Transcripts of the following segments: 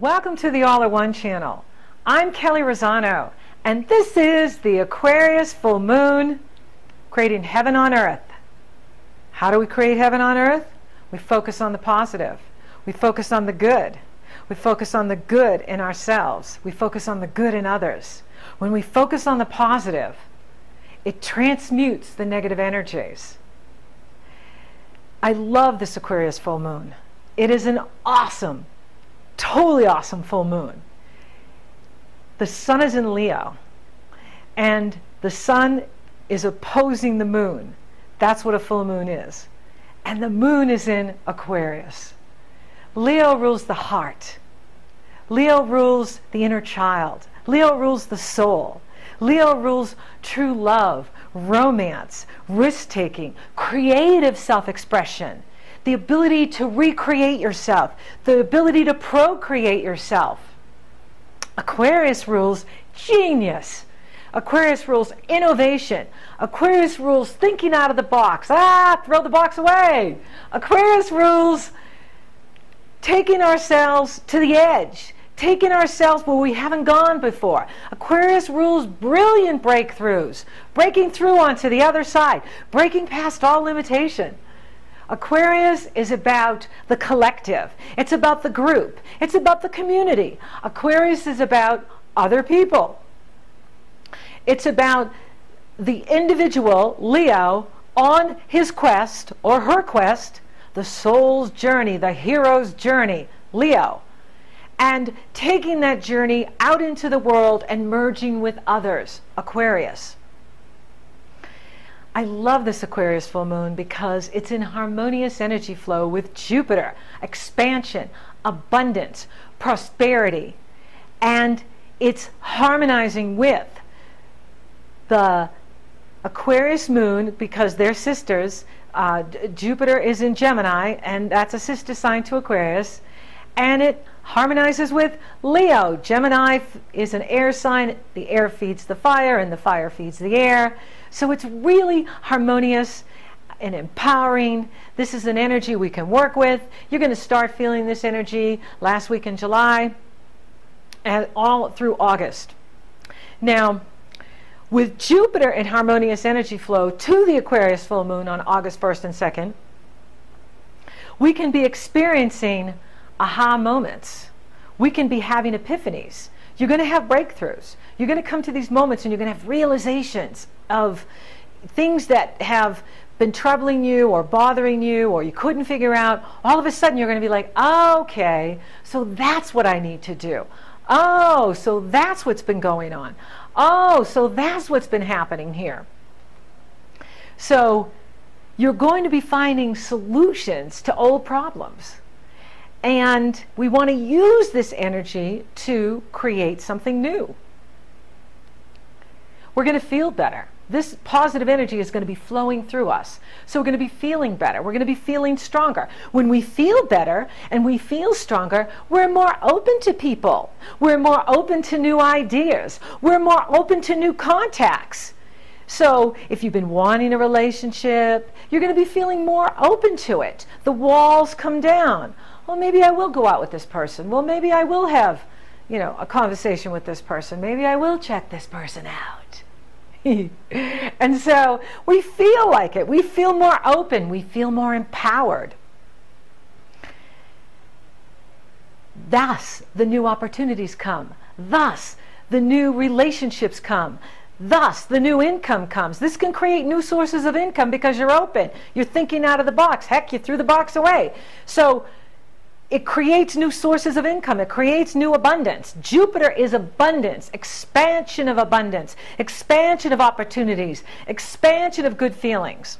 Welcome to the All Are One channel. I'm Kelley Rosano, and this is the Aquarius full moon, creating heaven on earth. How do we create heaven on earth? We focus on the positive. We focus on the good. We focus on the good in ourselves. We focus on the good in others. When we focus on the positive, it transmutes the negative energies. I love this Aquarius full moon. It is an awesome, totally awesome full moon. The sun is in Leo, and the sun is opposing the moon. That's what a full moon is. And the moon is in Aquarius. Leo rules the heart. Leo rules the inner child. Leo rules the soul. Leo rules true love, romance, risk-taking, creative self-expression, the ability to recreate yourself, the ability to procreate yourself. Aquarius rules genius. Aquarius rules innovation. Aquarius rules thinking out of the box. Throw the box away. Aquarius rules taking ourselves to the edge, taking ourselves where we haven't gone before. Aquarius rules brilliant breakthroughs, breaking through onto the other side, breaking past all limitation. Aquarius is about the collective. It's about the group. It's about the community. Aquarius is about other people. It's about the individual, Leo, on his quest or her quest, the soul's journey, the hero's journey, Leo, and taking that journey out into the world and merging with others, Aquarius. I love this Aquarius full moon because it's in harmonious energy flow with Jupiter, expansion, abundance, prosperity, and it's harmonizing with the Aquarius moon because they're sisters. Jupiter is in Gemini, and that's a sister sign to Aquarius, and it harmonizes with Leo. Gemini is an air sign. The air feeds the fire, and the fire feeds the air. So it's really harmonious and empowering. This is an energy we can work with. You're going to start feeling this energy last week in July and all through August. Now, with Jupiter in harmonious energy flow to the Aquarius full moon on August 1st and 2nd, we can be experiencing aha moments. We can be having epiphanies. You're going to have breakthroughs. You're going to come to these moments and you're going to have realizations of things that have been troubling you or bothering you or you couldn't figure out. All of a sudden you're going to be like, okay, so that's what I need to do. Oh, so that's what's been going on. Oh, so that's what's been happening here. So you're going to be finding solutions to old problems. And we want to use this energy to create something new. We're going to feel better. This positive energy is going to be flowing through us. So we're going to be feeling better. We're going to be feeling stronger. When we feel better and we feel stronger, we're more open to people. We're more open to new ideas. We're more open to new contacts. So if you've been wanting a relationship, you're going to be feeling more open to it. The walls come down. Well, maybe I will go out with this person. Well, maybe I will have, you know, a conversation with this person. Maybe I will check this person out. And so we feel like it. We feel more open. We feel more empowered. Thus, the new opportunities come. Thus, the new relationships come. Thus, the new income comes. This can create new sources of income because you're open. You're thinking out of the box. Heck, you threw the box away. So it creates new sources of income. It creates new abundance. Jupiter is abundance, expansion of abundance, expansion of opportunities, expansion of good feelings.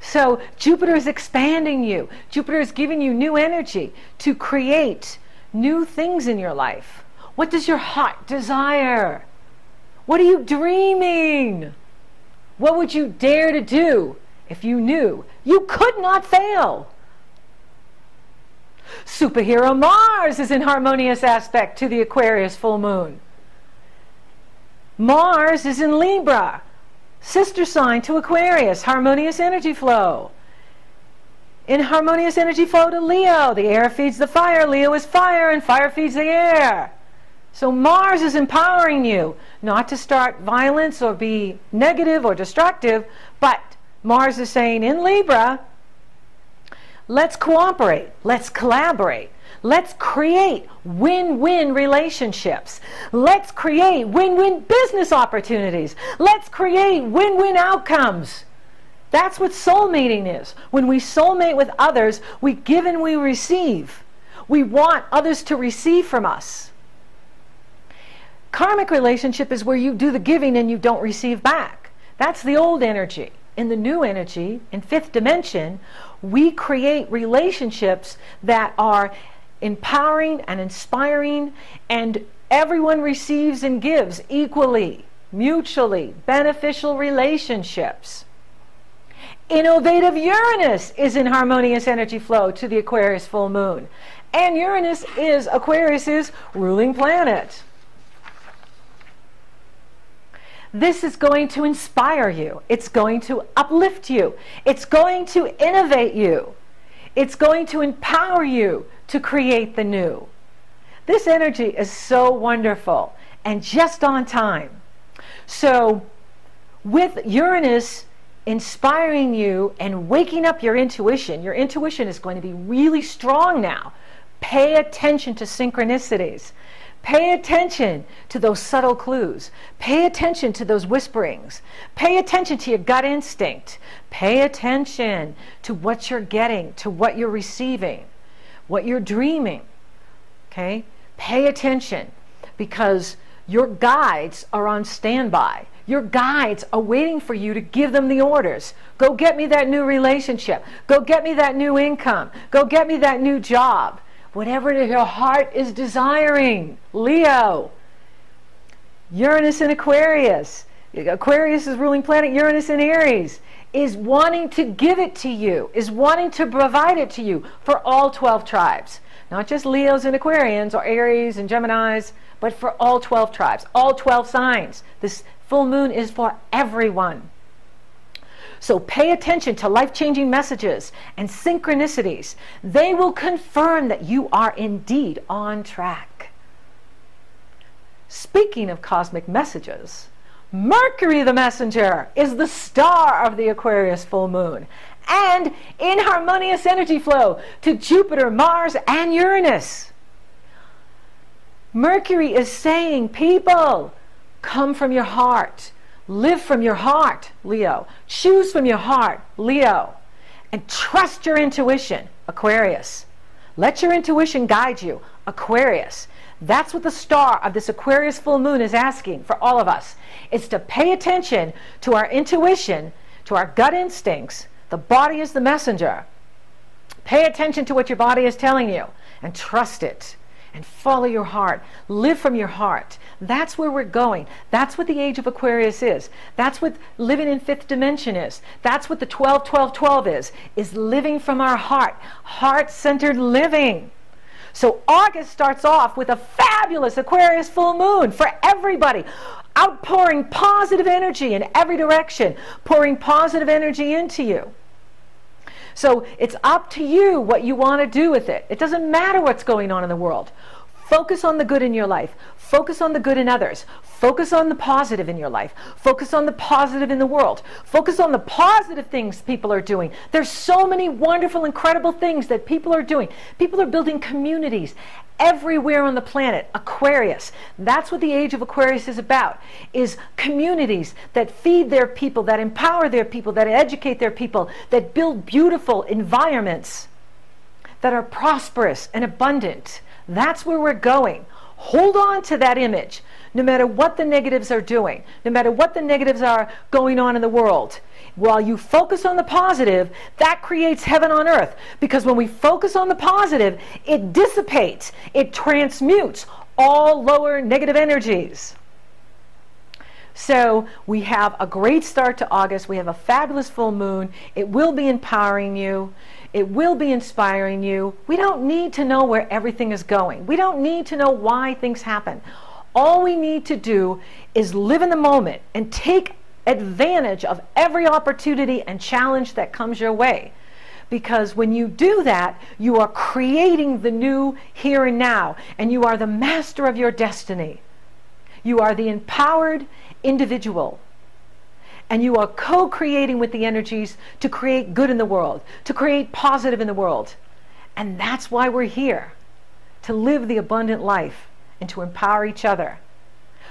So Jupiter is expanding you. Jupiter is giving you new energy to create new things in your life. What does your heart desire? What are you dreaming? What would you dare to do if you knew you could not fail? Superhero Mars is in harmonious aspect to the Aquarius full moon. Mars is in Libra, sister sign to Aquarius, harmonious energy flow. in harmonious energy flow to Leo. The air feeds the fire. Leo is fire, and fire feeds the air. So Mars is empowering you not to start violence or be negative or destructive, but Mars is saying in Libra, let's cooperate, let's collaborate, let's create win-win relationships, let's create win-win business opportunities, let's create win-win outcomes. That's what soul mating is. When we soulmate with others, we give and we receive. We want others to receive from us. Karmic relationship is where you do the giving and you don't receive back. That's the old energy. In the new energy, in fifth dimension, we create relationships that are empowering and inspiring, and everyone receives and gives equally, mutually beneficial relationships. Innovative Uranus is in harmonious energy flow to the Aquarius full moon. And Uranus is Aquarius's ruling planet. This is going to inspire you. It's going to uplift you. It's going to innovate you. It's going to empower you to create the new. This energy is so wonderful and just on time. So with Uranus inspiring you and waking up your intuition is going to be really strong now. Pay attention to synchronicities. Pay attention to those subtle clues. Pay attention to those whisperings. Pay attention to your gut instinct. Pay attention to what you're getting, to what you're receiving, what you're dreaming. Okay? Pay attention, because your guides are on standby. Your guides are waiting for you to give them the orders. Go get me that new relationship. Go get me that new income. Go get me that new job. Whatever your heart is desiring, Leo. Uranus in Aquarius, Aquarius is ruling planet, Uranus in Aries, is wanting to give it to you, is wanting to provide it to you for all 12 tribes. Not just Leos and Aquarians or Aries and Geminis, but for all 12 tribes, all 12 signs. This full moon is for everyone. So pay attention to life-changing messages and synchronicities. They will confirm that you are indeed on track. Speaking of cosmic messages, Mercury the messenger is the star of the Aquarius full moon and in harmonious energy flow to Jupiter, Mars, and Uranus. Mercury is saying, people, come from your heart. Live from your heart, Leo. Choose from your heart, Leo. And trust your intuition, Aquarius. Let your intuition guide you, Aquarius. That's what the star of this Aquarius full moon is asking for all of us. It's to pay attention to our intuition, to our gut instincts. The body is the messenger. Pay attention to what your body is telling you and trust it. And follow your heart. Live from your heart. That's where we're going. That's what the age of Aquarius is. That's what living in fifth dimension is. That's what the 12-12-12 is living from our heart. Heart-centered living. So August starts off with a fabulous Aquarius full moon for everybody. Outpouring positive energy in every direction. Pouring positive energy into you. So it's up to you what you want to do with it. It doesn't matter what's going on in the world. Focus on the good in your life. Focus on the good in others. Focus on the positive in your life. Focus on the positive in the world. Focus on the positive things people are doing. There's so many wonderful, incredible things that people are doing. People are building communities everywhere on the planet. Aquarius. That's what the age of Aquarius is about, is communities that feed their people, that empower their people, that educate their people, that build beautiful environments that are prosperous and abundant. That's where we're going. Hold on to that image, no matter what the negatives are doing, no matter what the negatives are going on in the world. While you focus on the positive, that creates heaven on earth, because when we focus on the positive, it dissipates, it transmutes all lower negative energies. So we have a great start to August. We have a fabulous full moon. It will be empowering you. It will be inspiring you. We don't need to know where everything is going. We don't need to know why things happen. All we need to do is live in the moment and take advantage of every opportunity and challenge that comes your way. because when you do that, you are creating the new here and now, and you are the master of your destiny. You are the empowered individual, and you are co-creating with the energies to create good in the world, to create positive in the world. And that's why we're here, to live the abundant life and to empower each other.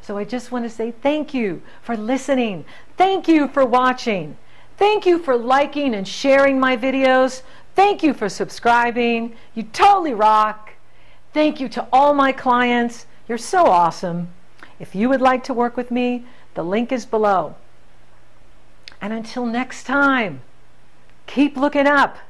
So I just want to say thank you for listening. Thank you for watching. Thank you for liking and sharing my videos. Thank you for subscribing. You totally rock. Thank you to all my clients. You're so awesome. If you would like to work with me, the link is below. And until next time, keep looking up.